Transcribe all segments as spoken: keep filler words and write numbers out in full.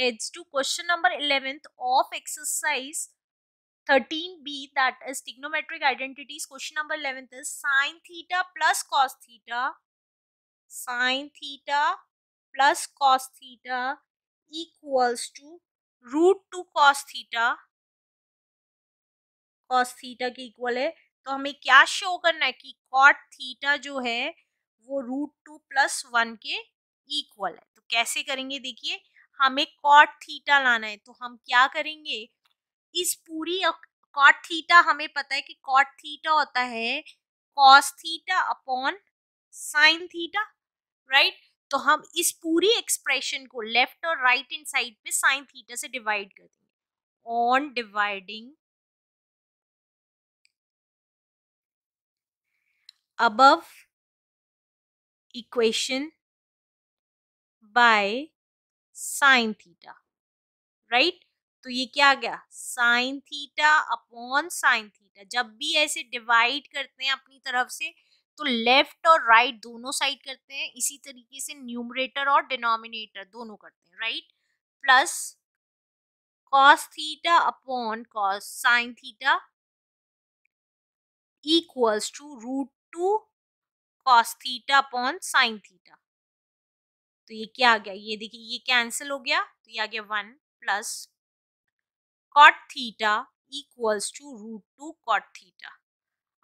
leads to question number eleventh of exercise thirteen B, that is trigonometric identities. Question number eleventh is sin theta plus cos theta, sin theta plus cos theta equals to root two cos theta, cos theta के equal है. तो हमें क्या show करना है कि cot theta जो है वो रूट टू प्लस वन के इक्वल है. तो कैसे करेंगे, देखिए हमें cot theta लाना है. तो हम क्या करेंगे, इस पूरी cot theta हमें पता है कि cot theta होता है cos theta upon sin theta, right. तो हम इस पूरी एक्सप्रेशन को लेफ्ट और राइट हैंड साइड पे sin थीटा से डिवाइड कर देंगे. On dividing above equation by sin theta, right. तो ये क्या आ गया, sin theta upon sin theta. जब भी ऐसे डिवाइड करते हैं अपनी तरफ से तो लेफ्ट और राइट right दोनों साइड करते हैं. इसी तरीके से न्यूमरेटर और डिनोमिनेटर दोनों करते हैं, right. Plus cos theta upon cos sin theta equals to root two cos theta upon sin theta. तो ये क्या आ गया, ये देखिए ये कैंसिल हो गया. तो ये आ गया one plus cot theta equals to root two cot theta.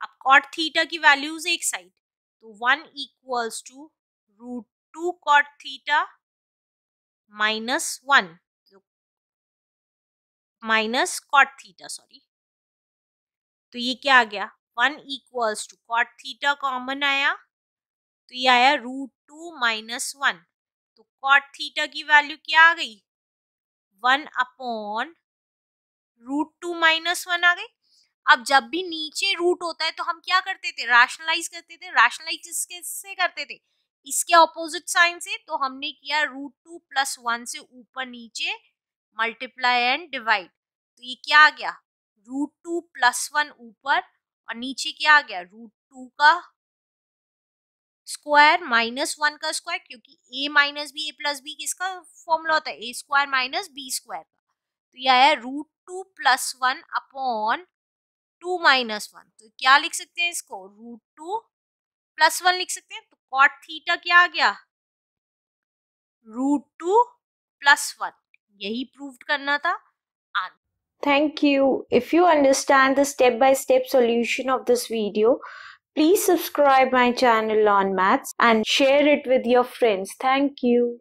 अब cot थीटा की वैल्यूज एक साइड, तो one equals to root two cot theta minus one minus cot theta sorry. तो ये क्या आ गया, one equals to cot theta common आया, तो ये आया रूट टू माइनस वन. तो cot थीटा की वैल्यू क्या आ गई, one upon root two minus one आ गई. अब जब भी नीचे रूट होता है तो हम क्या करते थे, रैशनलाइज करते थे. रैशनलाइज इसके से करते थे, इसके ऑपोजिट साइन से. तो हमने किया रूट टू प्लस वन से ऊपर नीचे मल्टीप्लाई एंड डिवाइड. तो ये क्या आ गया, रूट टू प्लस वन ऊपर और नीचे क्या आ गया, रूट टू का स्क्वायर माइनस वन का स्क्वायर, क्योंकि A minus B A plus B किसका फॉर्मूला होता है, A square minus B square का. तो यह है root two plus one upon two minus one. तो क्या लिख सकते हैं इसको, रूट टू प्लस वन लिख सकते हैं. तो cot थीटा क्या आ गया, रूट टू प्लस वन. यही प्रूव करना था. Thank you. If you understand the step-by-step solution of this video, please subscribe my channel on Maths and share it with your friends. Thank you.